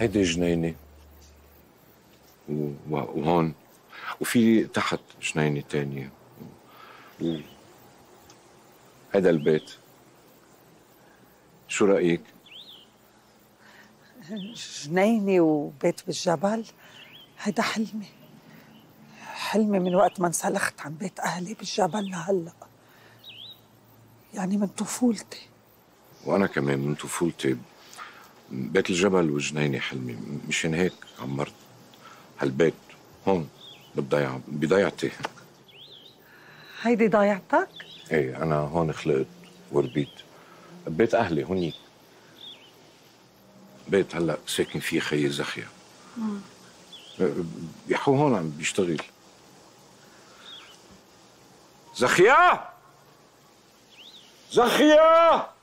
هيدي جنينه وهون وفي تحت جنينه ثانيه هذا البيت. شو رايك؟ جنينه وبيت بالجبل هيدا حلمي. حلمي من وقت ما انسلخت عن بيت اهلي بالجبل لهلا. يعني من طفولتي. وانا كمان من طفولتي بيت الجبل والجنينه حلمي، مشان هيك عمرت هالبيت هون بالضيعه بضيعتي. هيدي ضيعتك؟ ايه انا هون خلقت وربيت. بيت اهلي هونيك. بيت هلا ساكن فيه خيي زخيا. يحو هون عم بيشتغل. زخيا! زخيا!